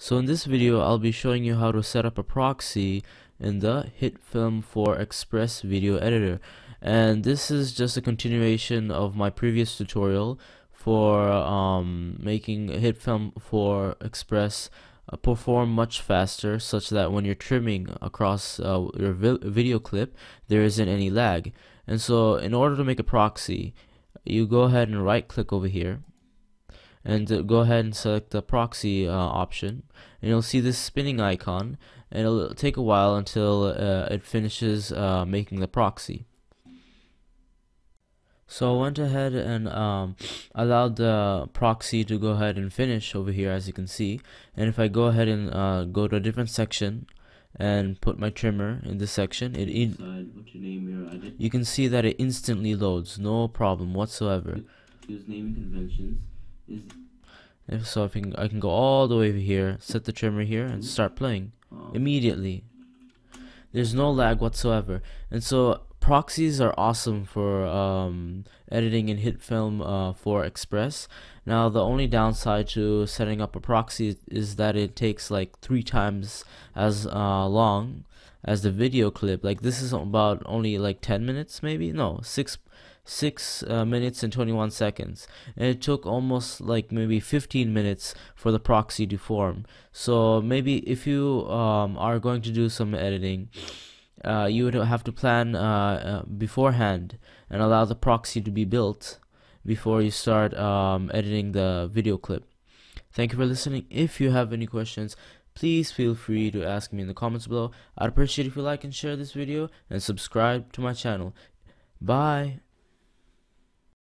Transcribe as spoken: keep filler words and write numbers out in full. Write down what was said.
So in this video, I'll be showing you how to set up a proxy in the HitFilm four Express video editor. And this is just a continuation of my previous tutorial for um, making HitFilm four Express uh, perform much faster, such that when you're trimming across uh, your vi video clip, there isn't any lag. And so in order to make a proxy, you go ahead and right click over here and go ahead and select the proxy uh, option, and you'll see this spinning icon, and it'll take a while until uh, it finishes uh, making the proxy. So I went ahead and um, allowed the proxy to go ahead and finish over here, as you can see. And if I go ahead and uh, go to a different section and put my trimmer in this section, it in you can see that it instantly loads, no problem whatsoever. Use naming conventions. If so, if I can, I can go all the way over here, set the trimmer here, and start playing immediately. There's no lag whatsoever. And so proxies are awesome for um, editing in HitFilm four Express. Now the only downside to setting up a proxy is that it takes like three times as uh, long as the video clip. Like, this is about only like ten minutes, maybe no six six uh, minutes and twenty-one seconds, and it took almost like maybe fifteen minutes for the proxy to form. So maybe if you um, are going to do some editing, uh, you would have to plan uh, uh, beforehand and allow the proxy to be built before you start um, editing the video clip. Thank you for listening. If you have any questions, please feel free to ask me in the comments below. I'd appreciate if you like and share this video and subscribe to my channel. Bye.